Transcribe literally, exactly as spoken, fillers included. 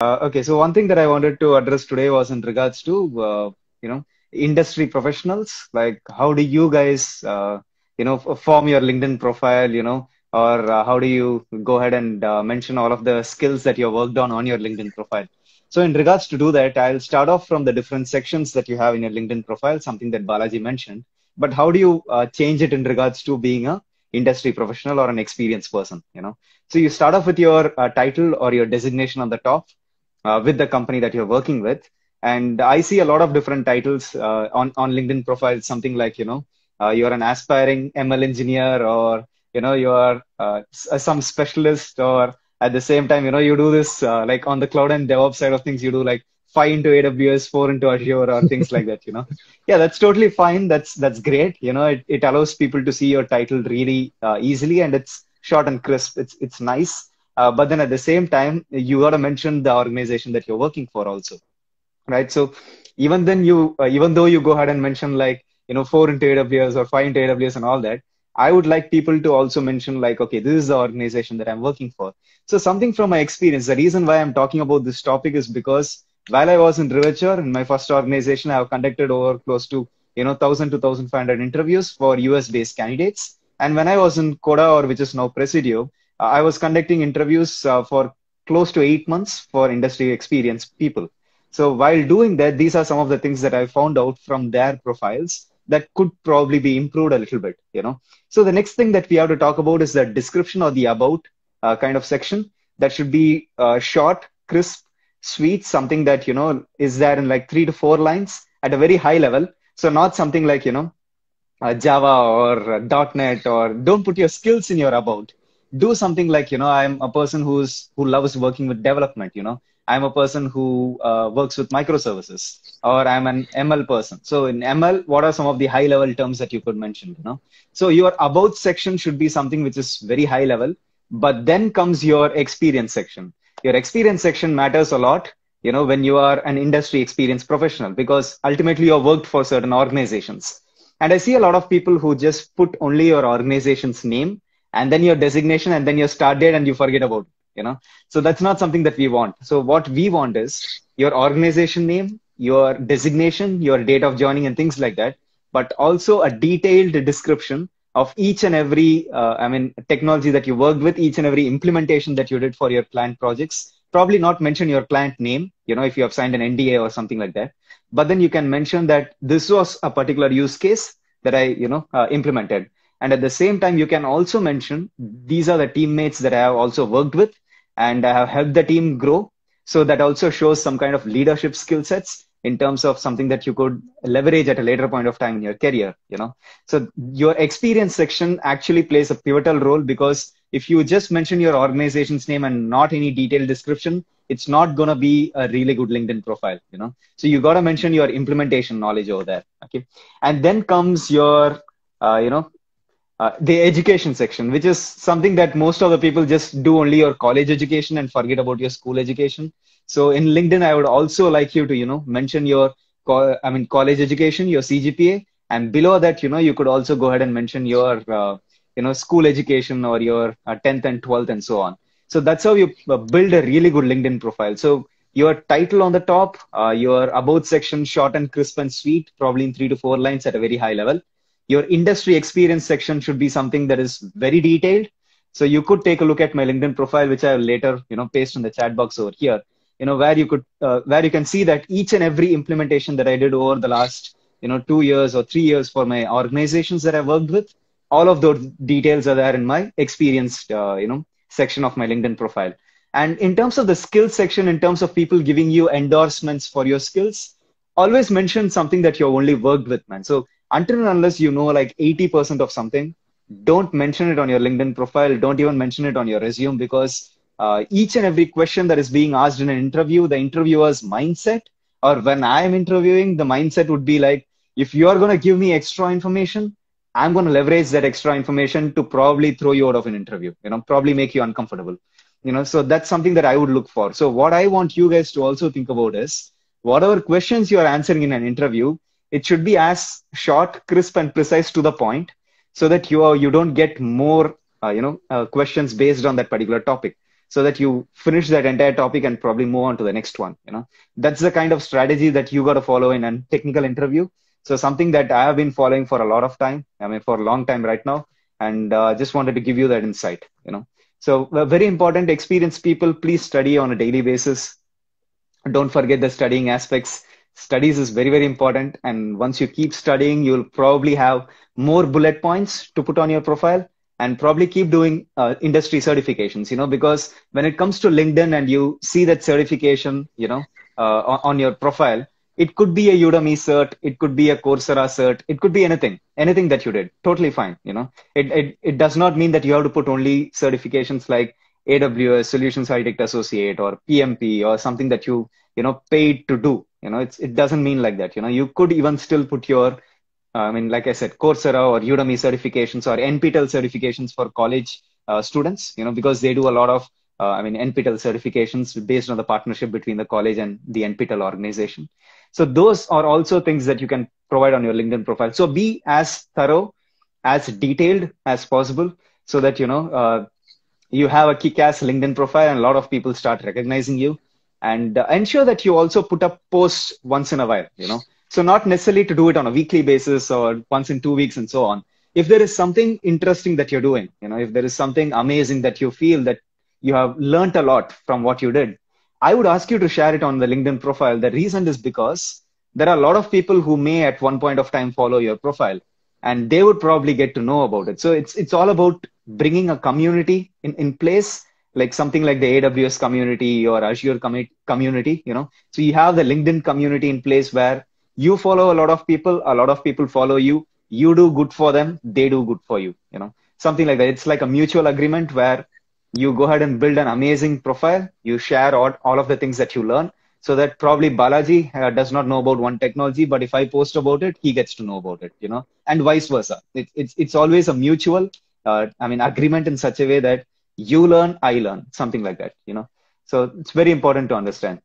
Uh, okay, so one thing that I wanted to address today was in regards to, uh, you know, industry professionals. Like, how do you guys, uh, you know, form your LinkedIn profile, you know, or uh, how do you go ahead and uh, mention all of the skills that you've worked on on your LinkedIn profile? So in regards to do that, I'll start off from the different sections that you have in your LinkedIn profile, something that Balaji mentioned. But how do you uh, change it in regards to being a industry professional or an experienced person, you know? So you start off with your uh, title or your designation on the top. Uh, with the company that you're working with. And I see a lot of different titles uh, on, on LinkedIn profiles, something like, you know, uh, you're an aspiring M L engineer, or, you know, you're uh, some specialist, or at the same time, you know, you do this uh, like on the cloud and DevOps side of things, you do like five into A W S, four into Azure, or things like that, you know? Yeah, that's totally fine. That's, that's great. You know, it, it allows people to see your title really uh, easily, and it's short and crisp. It's, it's nice. Uh, but then at the same time, you got to mention the organization that you're working for also, right? So even then you, uh, even though you go ahead and mention like, you know, four into A W S or five into A W S and all that, I would like people to also mention like, okay, this is the organization that I'm working for. So something from my experience, the reason why I'm talking about this topic is because while I was in Rivature, in my first organization, I have conducted over close to, you know, one thousand to one thousand five hundred interviews for U S based candidates. And when I was in Koda, or which is now Presidio, I was conducting interviews uh, for close to eight months for industry experienced people. So while doing that, these are some of the things that I found out from their profiles that could probably be improved a little bit, you know. So the next thing that we have to talk about is the description or the about uh, kind of section that should be uh, short, crisp, sweet, something that, you know, is there in like three to four lines at a very high level. So not something like, you know, uh, Java or uh, .NET, or don't put your skills in your about. Do something like, you know, I'm a person who's who loves working with development, you know, I'm a person who uh, works with microservices, or I'm an M L person. So in M L, what are some of the high level terms that you could mention, you know? So your about section should be something which is very high level, but then comes your experience section. Your experience section matters a lot, you know, when you are an industry experienced professional, because ultimately you've worked for certain organizations. And I see a lot of people who just put only your organization's name, and then your designation, and then your start date, and you forget about it, you know? So that's not something that we want. So what we want is your organization name, your designation, your date of joining, and things like that, but also a detailed description of each and every, uh, I mean, technology that you worked with, each and every implementation that you did for your client projects. Probably not mention your client name, you know, if you have signed an N D A or something like that, but then you can mention that this was a particular use case that I, you know, uh, implemented. And at the same time, you can also mention, these are the teammates that I have also worked with, and I have helped the team grow. So that also shows some kind of leadership skill sets in terms of something that you could leverage at a later point of time in your career, you know. So your experience section actually plays a pivotal role, because if you just mention your organization's name and not any detailed description, it's not going to be a really good LinkedIn profile, you know. So you got to mention your implementation knowledge over there. Okay. And then comes your, uh, you know, Uh, the education section, which is something that most of the people just do only your college education and forget about your school education. So in LinkedIn, I would also like you to, you know, mention your, I mean, college education, your C G P A, and below that, you know, you could also go ahead and mention your, uh, you know, school education, or your uh, tenth and twelfth and so on. So that's how you build a really good LinkedIn profile. So your title on the top, uh, your about section, short and crisp and sweet, probably in three to four lines at a very high level. Your industry experience section should be something that is very detailed. So you could take a look at my LinkedIn profile, which I will later, you know, paste in the chat box over here, you know, where you could, uh, where you can see that each and every implementation that I did over the last, you know, two years or three years for my organizations that I worked with, all of those details are there in my experienced, uh, you know, section of my LinkedIn profile. And in terms of the skills section, in terms of people giving you endorsements for your skills, always mention something that you've only worked with, man. So until and unless you know like eighty percent of something, don't mention it on your LinkedIn profile. Don't even mention it on your resume, because uh, each and every question that is being asked in an interview, the interviewer's mindset, or when I'm interviewing, the mindset would be like, if you're going to give me extra information, I'm going to leverage that extra information to probably throw you out of an interview, you know, probably make you uncomfortable, you know, so that's something that I would look for. So what I want you guys to also think about is whatever questions you're answering in an interview, it should be as short, crisp, and precise to the point, so that you are, you don't get more, uh, you know, uh, questions based on that particular topic. so that you finish that entire topic and probably move on to the next one. You know, that's the kind of strategy that you got to follow in a technical interview. So something that I have been following for a lot of time, I mean, for a long time right now. And uh, just wanted to give you that insight, you know. So uh, very important, experienced people, please study on a daily basis. Don't forget the studying aspects. Studies is very, very important. And once you keep studying, you'll probably have more bullet points to put on your profile. And probably keep doing uh, industry certifications, you know, because when it comes to LinkedIn and you see that certification, you know, uh, on, on your profile, it could be a Udemy cert, it could be a Coursera cert, it could be anything, anything that you did, totally fine, you know. It, it, it does not mean that you have to put only certifications like A W S, Solutions Architect Associate, or P M P, or something that you, you know, paid to do, you know, it's, it doesn't mean like that, you know. You could even still put your, I mean, like I said, Coursera or Udemy certifications or N P T E L certifications for college uh, students, you know, because they do a lot of, uh, I mean, N P T E L certifications based on the partnership between the college and the N P T E L organization. So those are also things that you can provide on your LinkedIn profile. So be as thorough, as detailed as possible so that, you know, uh, you have a kick-ass LinkedIn profile and a lot of people start recognizing you. And uh, ensure that you also put up posts once in a while, you know. So not necessarily to do it on a weekly basis or once in two weeks and so on. If there is something interesting that you're doing, you know, if there is something amazing that you feel that you have learned a lot from what you did, I would ask you to share it on the LinkedIn profile. The reason is because there are a lot of people who may at one point of time follow your profile and they would probably get to know about it. So it's, it's all about bringing a community in, in place, like something like the A W S community or Azure com- community, you know. So you have the LinkedIn community in place where you follow a lot of people, a lot of people follow you, you do good for them, they do good for you, you know, something like that. It's like a mutual agreement where you go ahead and build an amazing profile, you share all, all of the things that you learn, so that probably Balaji uh, does not know about one technology, but if I post about it, he gets to know about it, you know, and vice versa. It, it's, it's always a mutual, uh, I mean, agreement in such a way that you learn, I learn, something like that, you know. So it's very important to understand.